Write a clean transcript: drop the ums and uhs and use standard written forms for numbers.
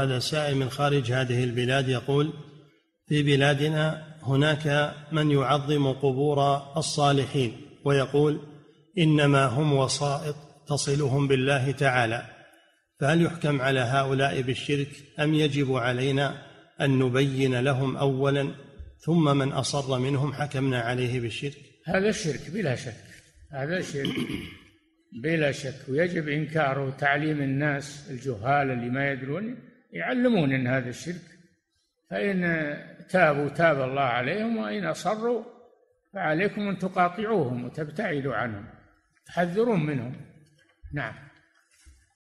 هذا السائل من خارج هذه البلاد يقول: في بلادنا هناك من يعظم قبور الصالحين ويقول إنما هم وسائط تصلهم بالله تعالى، فهل يحكم على هؤلاء بالشرك أم يجب علينا أن نبين لهم أولا ثم من أصر منهم حكمنا عليه بالشرك؟ هذا الشرك بلا شك، هذا الشرك بلا شك، ويجب إنكاره وتعليم الناس الجهال اللي ما يدرون، يعلمون إن هذا الشرك، فإن تابوا تاب الله عليهم، وإن أصروا فعليكم أن تقاطعوهم وتبتعدوا عنهم، تحذرون منهم. نعم.